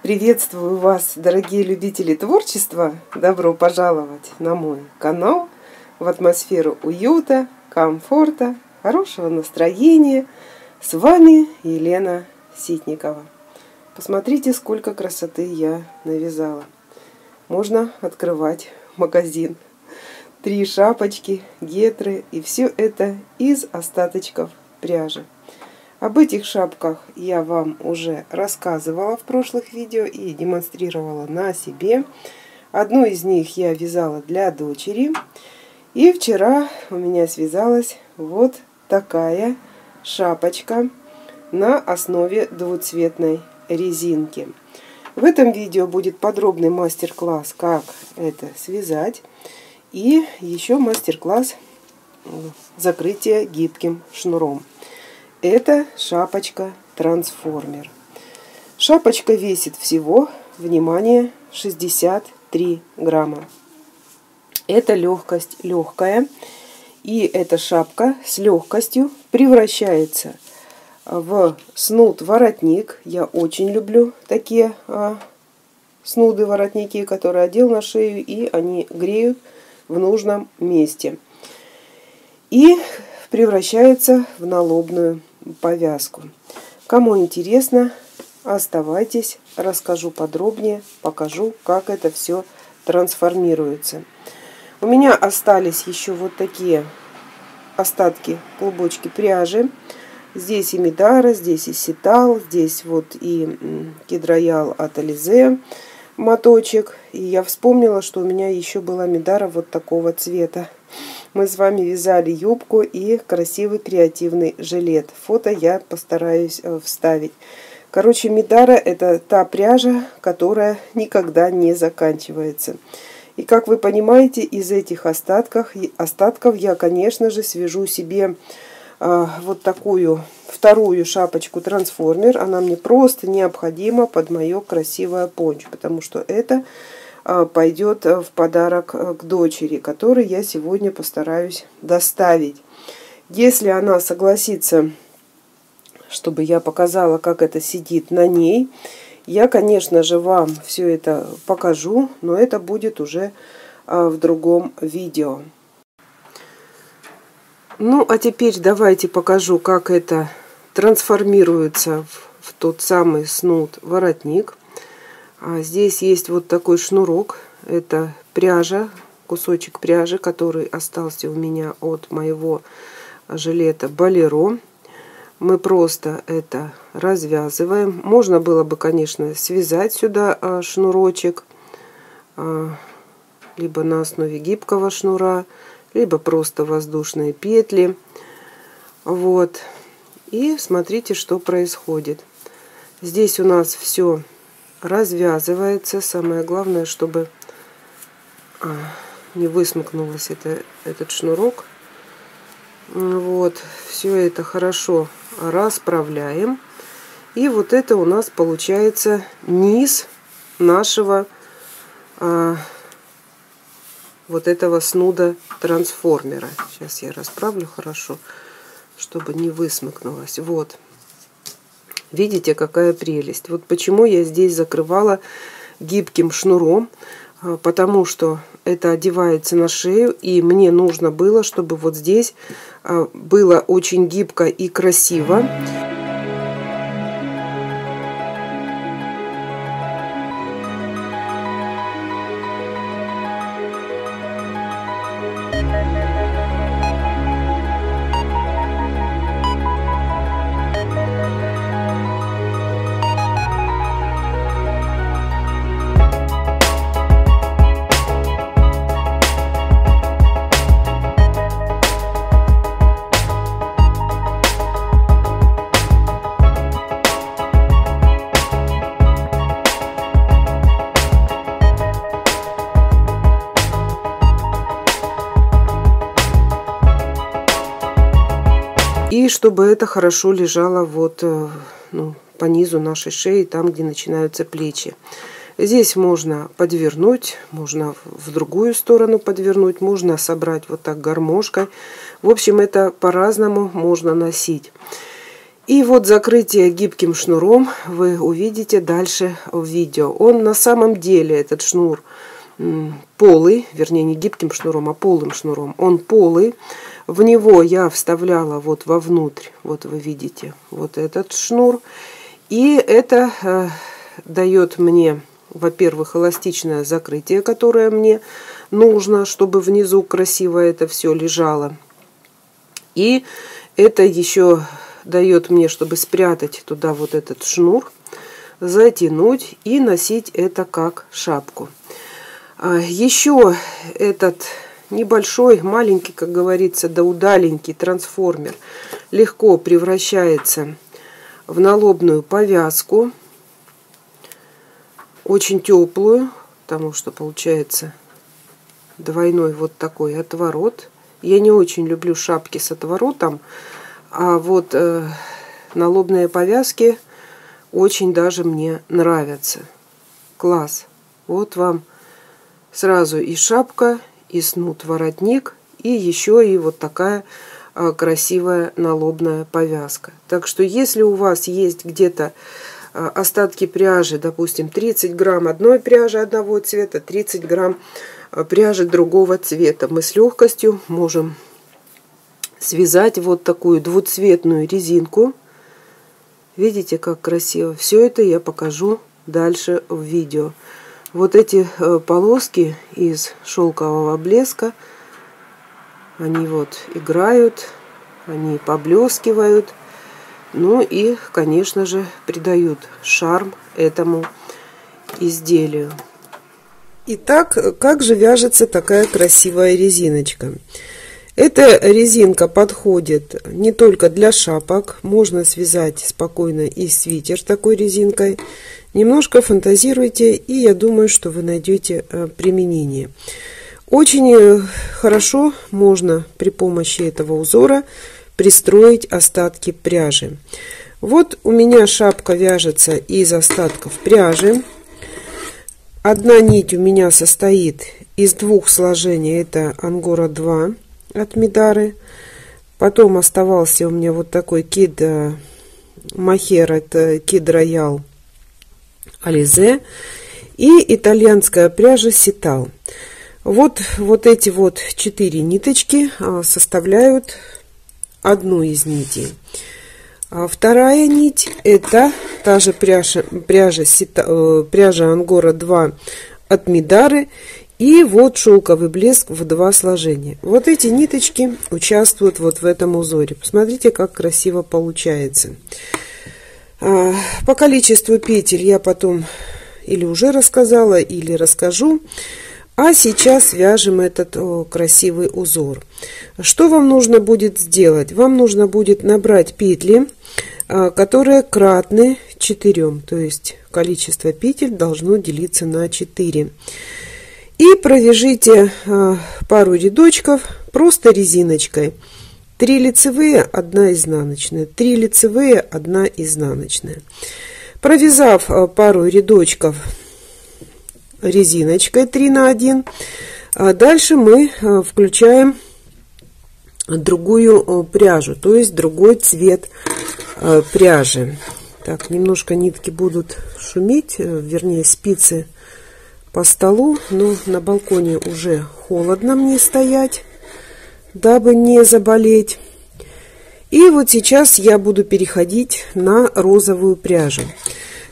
Приветствую вас, дорогие любители творчества! Добро пожаловать на мой канал, в атмосферу уюта, комфорта, хорошего настроения. С вами Елена Ситникова. Посмотрите, сколько красоты я навязала. Можно открывать магазин. 3 шапочки, гетры, и все это из остаточков пряжи. Об этих шапках я вам уже рассказывала в прошлых видео и демонстрировала на себе. Одну из них я вязала для дочери. И вчера у меня связалась вот такая шапочка на основе двуцветной резинки. В этом видео будет подробный мастер-класс, как это связать. И еще мастер-класс закрытия гибким шнуром. Это шапочка-трансформер. Шапочка весит всего, внимание, 63 грамма. Это легкость легкая. И эта шапка с легкостью превращается в снуд-воротник. Я очень люблю такие снуды-воротники, которые одел на шею, и они греют в нужном месте. И превращается в налобную повязку. Кому интересно, оставайтесь, расскажу подробнее, покажу, как это все трансформируется. У меня остались еще вот такие остатки, клубочки пряжи. Здесь и Midara, здесь и Ситал, здесь вот и Kid Royal Alize моточек. И я вспомнила, что у меня еще была Midara вот такого цвета. Мы с вами вязали юбку и красивый креативный жилет. Фото я постараюсь вставить. Короче, Midara — это та пряжа, которая никогда не заканчивается. И как вы понимаете, из этих остатков я, конечно же, свяжу себе вот такую вторую шапочку-трансформер. Она мне просто необходима под мое красивое пончо, потому что это пойдет в подарок к дочери, который я сегодня постараюсь доставить. Если она согласится, чтобы я показала, как это сидит на ней, я, конечно же, вам все это покажу, но это будет уже в другом видео. Ну, а теперь давайте покажу, как это трансформируется в тот самый снуд-воротник. Здесь есть вот такой шнурок, это пряжа, кусочек пряжи, который остался у меня от моего жилета Болеро. Мы просто это развязываем. Можно было бы, конечно, связать сюда шнурочек, либо на основе гибкого шнура, либо просто воздушные петли. Вот. И смотрите, что происходит. Здесь у нас все развязывается. Самое главное, чтобы не высмыкнулся этот шнурок. Вот, все это хорошо расправляем. И вот это у нас получается низ нашего вот этого снуда-трансформера. Сейчас я расправлю хорошо, чтобы не высмыкнулось. Вот. Видите, какая прелесть. Вот почему я здесь закрывала гибким шнуром, потому что это одевается на шею, и мне нужно было, чтобы вот здесь было очень гибко и красиво. И чтобы это хорошо лежало вот, ну, по низу нашей шеи, там, где начинаются плечи. Здесь можно подвернуть, можно в другую сторону подвернуть, можно собрать вот так гармошкой. В общем, это по-разному можно носить. И вот закрытие гибким шнуром вы увидите дальше в видео. Он на самом деле, этот шнур, полый, вернее не гибким шнуром, а полым шнуром. Он полый. В него я вставляла вот вовнутрь, вот вы видите, вот этот шнур. И это дает мне, во-первых, эластичное закрытие, которое мне нужно, чтобы внизу красиво это все лежало. И это еще дает мне, чтобы спрятать туда вот этот шнур, затянуть и носить это как шапку. Еще этот небольшой, маленький, как говорится, да удаленький трансформер легко превращается в налобную повязку, очень теплую, потому что получается двойной вот такой отворот. Я не очень люблю шапки с отворотом, а вот налобные повязки очень даже мне нравятся. Класс! Вот вам сразу и шапка, и снуд-воротник, и еще и вот такая красивая налобная повязка. Так что если у вас есть где-то остатки пряжи, допустим, 30 грамм одной пряжи одного цвета, 30 грамм пряжи другого цвета, мы с легкостью можем связать вот такую двуцветную резинку. Видите, как красиво? Все это я покажу дальше в видео. Вот эти полоски из шелкового блеска, они вот играют, они поблескивают, ну и, конечно же, придают шарм этому изделию. Итак, как же вяжется такая красивая резиночка? Эта резинка подходит не только для шапок, можно связать спокойно и свитер такой резинкой. Немножко фантазируйте, и я думаю, что вы найдете применение. Очень хорошо можно при помощи этого узора пристроить остатки пряжи. Вот у меня шапка вяжется из остатков пряжи. Одна нить у меня состоит из двух сложений, это ангора 2 от Мидары. Потом оставался у меня вот такой Kid Mohair, это Kid Royal Alize, и итальянская пряжа Ситал. Вот эти вот 4 ниточки составляют одну из нитей. А вторая нить это та же пряжа Ангора 2 от Мидары. И вот шелковый блеск в два сложения. Вот эти ниточки участвуют вот в этом узоре. Посмотрите, как красиво получается. По количеству петель я потом или уже рассказала, или расскажу. А сейчас вяжем этот красивый узор. Что вам нужно будет сделать? Вам нужно будет набрать петли, которые кратны 4. То есть количество петель должно делиться на 4. И провяжите пару рядочков просто резиночкой. 3 лицевые, 1 изнаночная. 3 лицевые, 1 изнаночная. Провязав пару рядочков резиночкой 3 на 1, дальше мы включаем другую пряжу, то есть другой цвет пряжи. Так, немножко нитки будут шуметь, вернее спицы по столу, но на балконе уже холодно мне стоять, дабы не заболеть. И вот сейчас я буду переходить на розовую пряжу.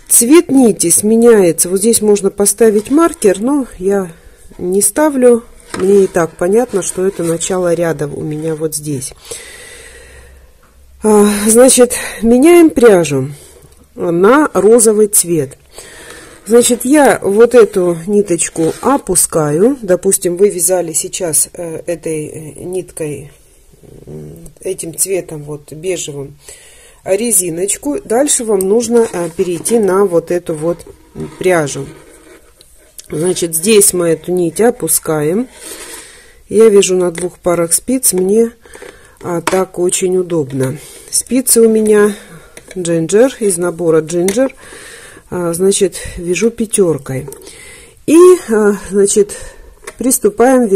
Цвет нити сменяется. Вот здесь можно поставить маркер, но я не ставлю. Мне и так понятно, что это начало ряда у меня вот здесь. Значит, меняем пряжу на розовый цвет. Значит, я вот эту ниточку опускаю. Допустим, вы вязали сейчас этой ниткой, этим цветом вот бежевым, резиночку. Дальше вам нужно перейти на вот эту вот пряжу. Значит, здесь мы эту нить опускаем. Я вяжу на двух парах спиц. Мне так очень удобно. Спицы у меня Ginger, из набора Ginger. Значит, вяжу 5. И, значит, приступаем к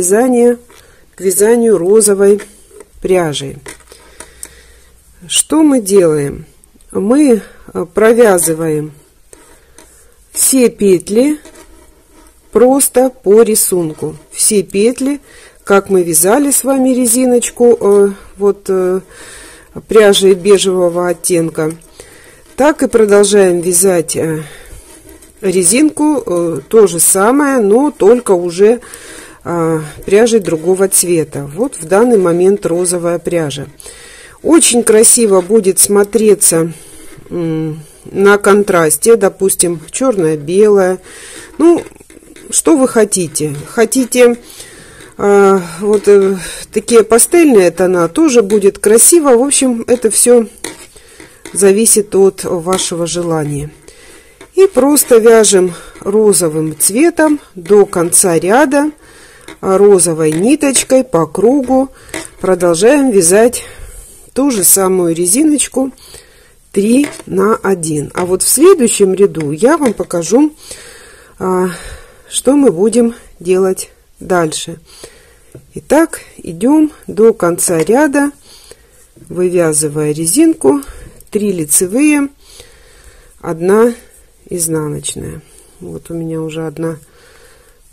вязанию розовой пряжи. Что мы делаем? мы провязываем все петли просто по рисунку, все петли, как мы вязали с вами резиночку вот пряжи бежевого оттенка, так и продолжаем вязать резинку, то же самое, но только уже пряжей другого цвета. Вот в данный момент розовая пряжа. Очень красиво будет смотреться на контрасте, допустим, черное-белое. Ну, что вы хотите? Хотите вот такие пастельные тона, тоже будет красиво. В общем, это все зависит от вашего желания. И просто вяжем розовым цветом до конца ряда, розовой ниточкой по кругу продолжаем вязать ту же самую резиночку 3 на 1. А вот в следующем ряду я вам покажу, что мы будем делать дальше. Итак, идем до конца ряда, вывязывая резинку 3 лицевые, 1 изнаночная. Вот у меня уже одна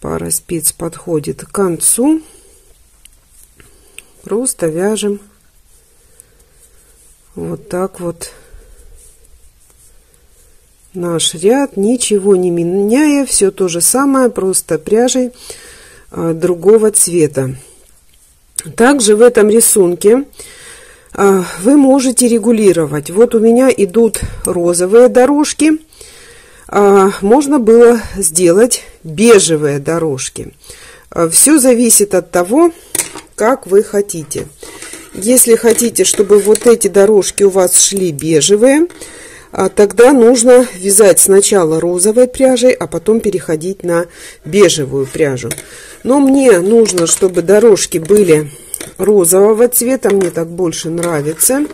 пара спиц подходит к концу. Просто вяжем вот так вот наш ряд, ничего не меняя, все то же самое, просто пряжей другого цвета. Также в этом рисунке вы можете регулировать. Вот у меня идут розовые дорожки. Можно было сделать бежевые дорожки. Все зависит от того, как вы хотите. Если хотите, чтобы вот эти дорожки у вас шли бежевые, тогда нужно вязать сначала розовой пряжей, а потом переходить на бежевую пряжу. Но мне нужно, чтобы дорожки были розового цвета, мне так больше нравится.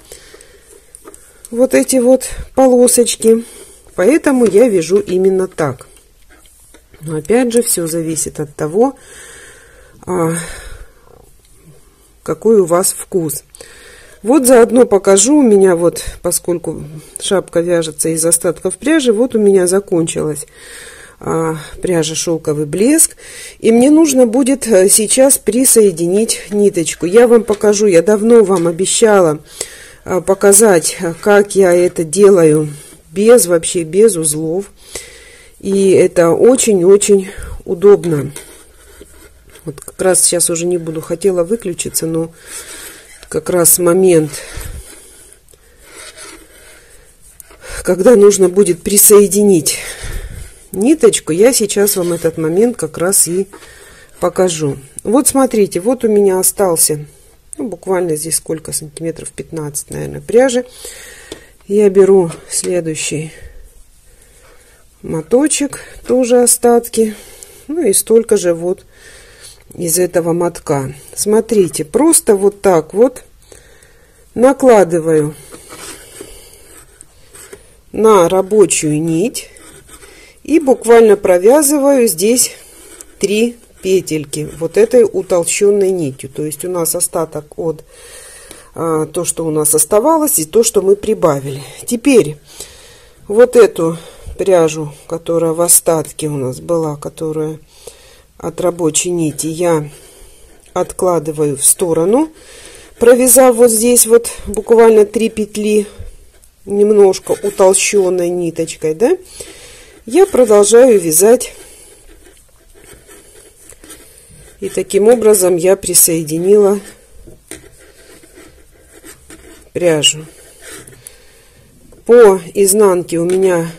Вот эти вот полосочки. Поэтому я вяжу именно так. Но опять же, все зависит от того, какой у вас вкус. Вот заодно покажу, у меня вот, поскольку шапка вяжется из остатков пряжи, вот у меня закончилась пряжа шелковый блеск. И мне нужно будет сейчас присоединить ниточку. Я вам покажу, я давно вам обещала показать, как я это делаю. Вообще без узлов, и это очень-очень удобно. Вот как раз сейчас уже не буду, хотела выключиться, но как раз момент, когда нужно будет присоединить ниточку, я сейчас вам этот момент как раз и покажу. Вот смотрите, вот у меня остался, ну, буквально здесь сколько сантиметров, 15, наверное, пряжи. Я беру следующий моточек, тоже остатки, ну и столько же вот из этого мотка. Смотрите, просто вот так вот накладываю на рабочую нить и буквально провязываю здесь 3 петельки вот этой утолщенной нитью. То есть у нас остаток от то, что у нас оставалось, и то, что мы прибавили. Теперь вот эту пряжу, которая в остатке у нас была, которая от рабочей нити, я откладываю в сторону, провязав вот здесь вот буквально 3 петли немножко утолщенной ниточкой, да, я продолжаю вязать. И таким образом я присоединила пряжу. По изнанке у меня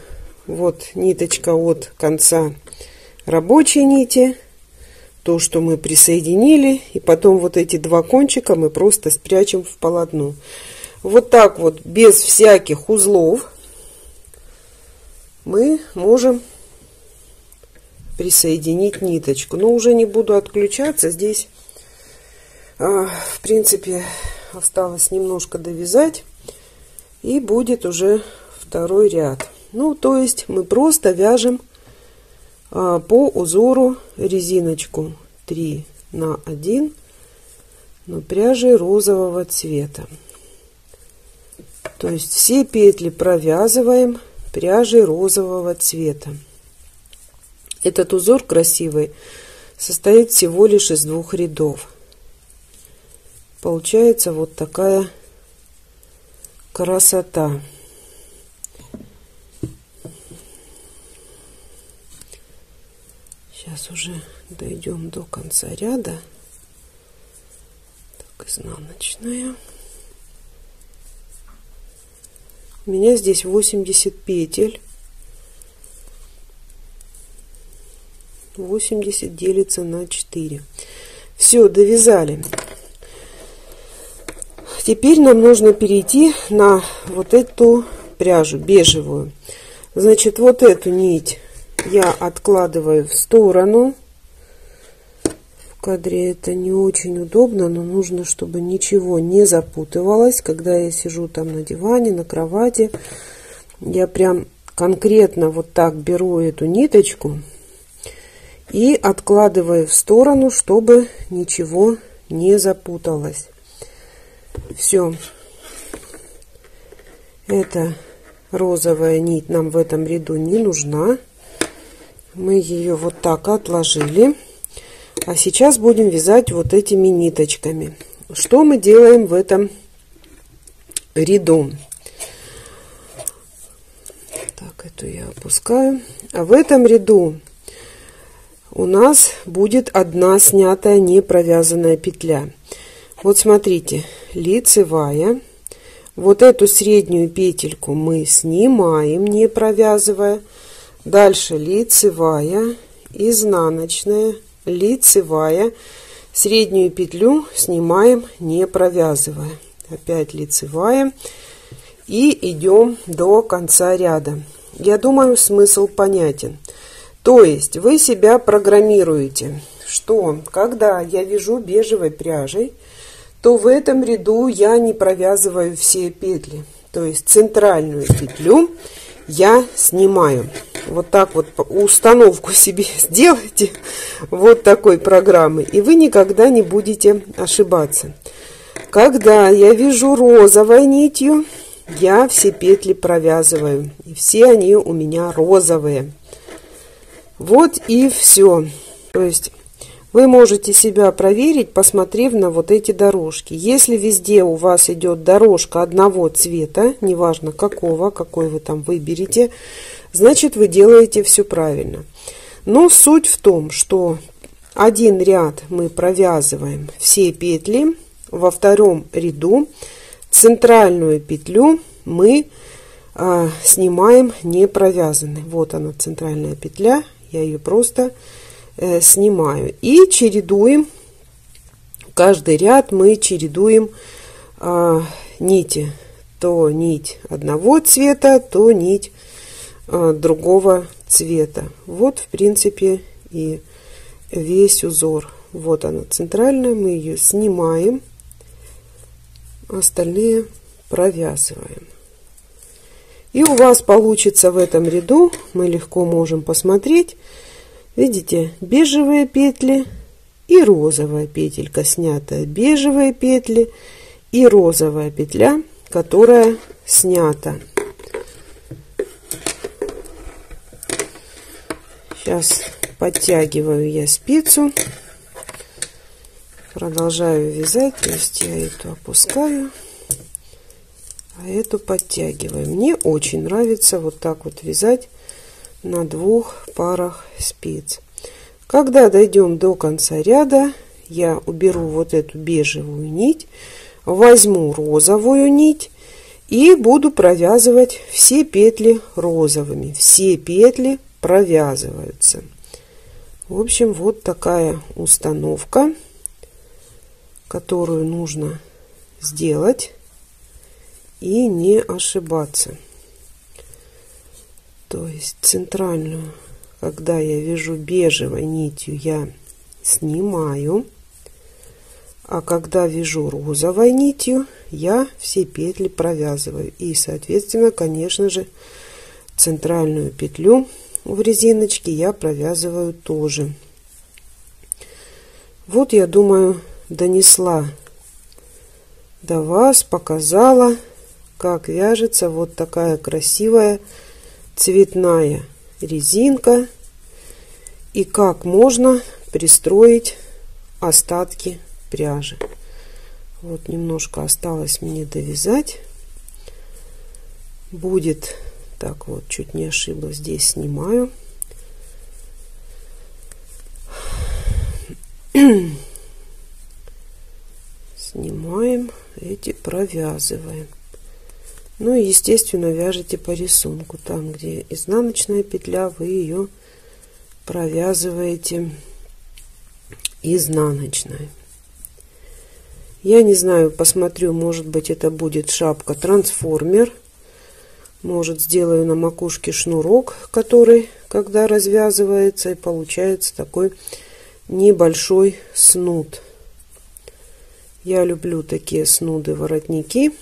вот ниточка от конца рабочей нити, то, что мы присоединили, и потом вот эти 2 кончика мы просто спрячем в полотно. Вот так вот, без всяких узлов, мы можем присоединить ниточку. Но уже не буду отключаться, здесь в принципе осталось немножко довязать, и будет уже второй ряд. Ну, то есть мы просто вяжем по узору резиночку 3 на 1, но пряжи розового цвета. То есть все петли провязываем пряжей розового цвета. Этот узор красивый состоит всего лишь из двух рядов. Получается вот такая красота. Сейчас уже дойдем до конца ряда. Так, изнаночная. У меня здесь 80 петель. 80 делится на 4. Все, довязали. Теперь нам нужно перейти на вот эту пряжу бежевую. Значит, вот эту нить я откладываю в сторону. В кадре это не очень удобно, но нужно, чтобы ничего не запутывалось. Когда я сижу там на диване, на кровати, я прям конкретно вот так беру эту ниточку и откладываю в сторону, чтобы ничего не запуталось. Все. Эта розовая нить нам в этом ряду не нужна. Мы ее вот так отложили. А сейчас будем вязать вот этими ниточками. Что мы делаем в этом ряду? Так, эту я опускаю. А в этом ряду у нас будет одна снятая непровязанная петля. Вот смотрите, лицевая. Вот эту среднюю петельку мы снимаем, не провязывая. Дальше лицевая, изнаночная, лицевая. Среднюю петлю снимаем, не провязывая. Опять лицевая. И идем до конца ряда. Я думаю, смысл понятен. То есть вы себя программируете, что когда я вяжу бежевой пряжей, то в этом ряду я не провязываю все петли. То есть центральную петлю я снимаю. Вот так вот установку себе сделайте вот такой программы, и вы никогда не будете ошибаться. Когда я вяжу розовой нитью, я все петли провязываю. И все они у меня розовые. Вот и все. То есть вы можете себя проверить, посмотрев на вот эти дорожки. Если везде у вас идет дорожка одного цвета, неважно какого, какой вы там выберете, значит вы делаете все правильно. Но суть в том, что один ряд мы провязываем все петли, во втором ряду центральную петлю мы снимаем не провязанной. Вот она, центральная петля. Я ее просто снимаю. И чередуем, каждый ряд мы чередуем нити. То нить одного цвета, то нить другого цвета. Вот, в принципе, и весь узор. Вот она, центральная, мы ее снимаем, остальные провязываем. И у вас получится в этом ряду, мы легко можем посмотреть, видите, бежевые петли и розовая петелька снятая, бежевые петли и розовая петля, которая снята. Сейчас подтягиваю я спицу, продолжаю вязать, то есть я эту опускаю, а эту подтягиваем. Мне очень нравится вот так вот вязать на двух парах спиц. Когда дойдем до конца ряда, я уберу вот эту бежевую нить, возьму розовую нить и буду провязывать все петли розовыми. Все петли провязываются. В общем, вот такая установка, которую нужно сделать и не ошибаться. То есть центральную, когда я вяжу бежевой нитью, я снимаю, а когда вяжу розовой нитью, я все петли провязываю. И, соответственно, конечно же, центральную петлю в резиночке я провязываю тоже. Вот, я думаю, донесла до вас, показала, как вяжется вот такая красивая цветная резинка и как можно пристроить остатки пряжи. Вот немножко осталось мне довязать. Будет так вот, чуть не ошиблась, здесь снимаю. Снимаем, эти провязываем. Ну и естественно вяжете по рисунку. Там, где изнаночная петля, вы ее провязываете изнаночной. Я не знаю, посмотрю, может быть, это будет шапка трансформер. Может, сделаю на макушке шнурок, который, когда развязывается, и получается такой небольшой снуд. Я люблю такие снуды-воротники,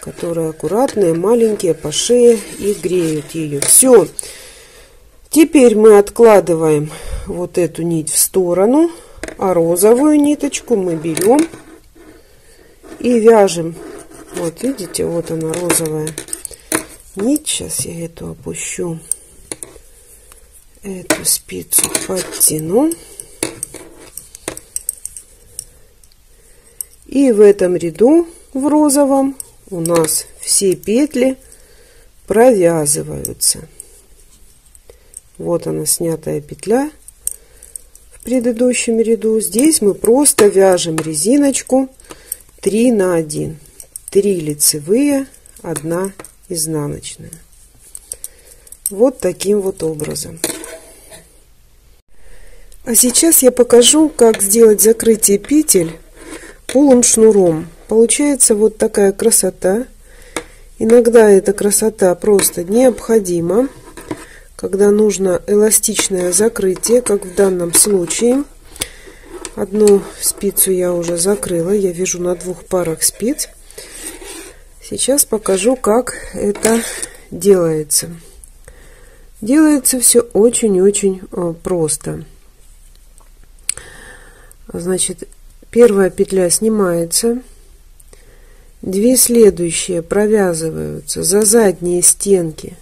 которые аккуратные, маленькие, по шее и греют ее. Все. Теперь мы откладываем вот эту нить в сторону, а розовую ниточку мы берем и вяжем. Вот видите, вот она розовая нить. Сейчас я эту опущу, эту спицу подтяну. И в этом ряду, в розовом, у нас все петли провязываются. Вот она, снятая петля в предыдущем ряду. Здесь мы просто вяжем резиночку 3 на 1. 3 лицевые, 1 изнаночная. Вот таким вот образом. А сейчас я покажу, как сделать закрытие петель полым шнуром. Получается вот такая красота. Иногда эта красота просто необходима, когда нужно эластичное закрытие, как в данном случае. Одну спицу я уже закрыла, я вяжу на 2 парах спиц. Сейчас покажу, как это делается. Делается все очень-очень просто. Значит, первая петля снимается, 2 следующие провязываются за задние стенки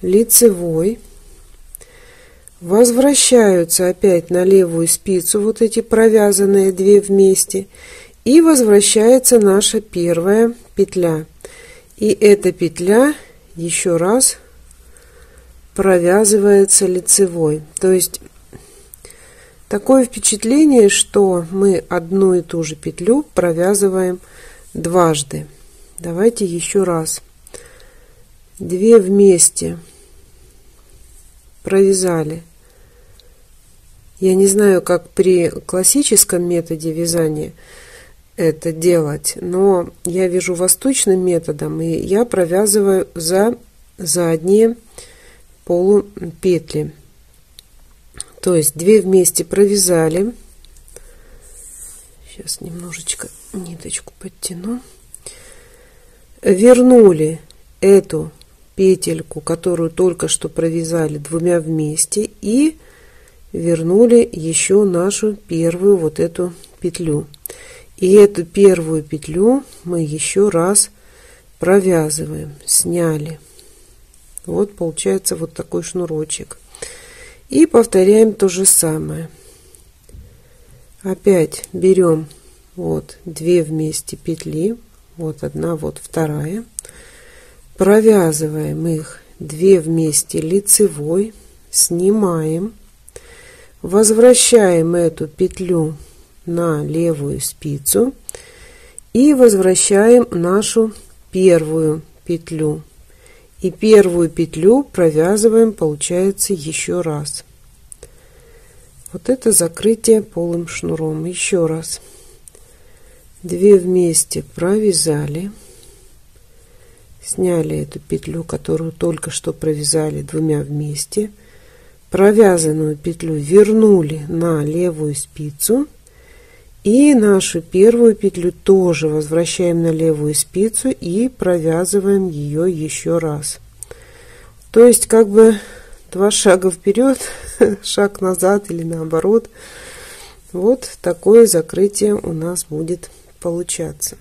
лицевой, возвращаются опять на левую спицу вот эти провязанные 2 вместе, и возвращается наша первая петля. И эта петля еще раз провязывается лицевой. То есть такое впечатление, что мы одну и ту же петлю провязываем дважды. Давайте еще раз. 2 вместе провязали. Я не знаю, как при классическом методе вязания это делать, но я вяжу восточным методом, и я провязываю за задние полупетли. То есть 2 вместе провязали. Сейчас немножечко ниточку подтяну. Вернули эту петельку, которую только что провязали, 2 вместе, и вернули еще нашу первую вот эту петлю. И эту первую петлю мы еще раз провязываем. Сняли. Вот получается вот такой шнурочек. И повторяем то же самое. Опять берем вот 2 вместе петли, вот 1, вот 2, провязываем их 2 вместе лицевой, снимаем, возвращаем эту петлю на левую спицу и возвращаем нашу первую петлю. И первую петлю провязываем, получается, еще раз. Вот это закрытие полым шнуром. Еще раз. 2 вместе провязали. Сняли эту петлю, которую только что провязали 2 вместе. Провязанную петлю вернули на левую спицу. И нашу первую петлю тоже возвращаем на левую спицу и провязываем ее еще раз. То есть как бы 2 шага вперед, шаг назад или наоборот. Вот такое закрытие у нас будет получаться.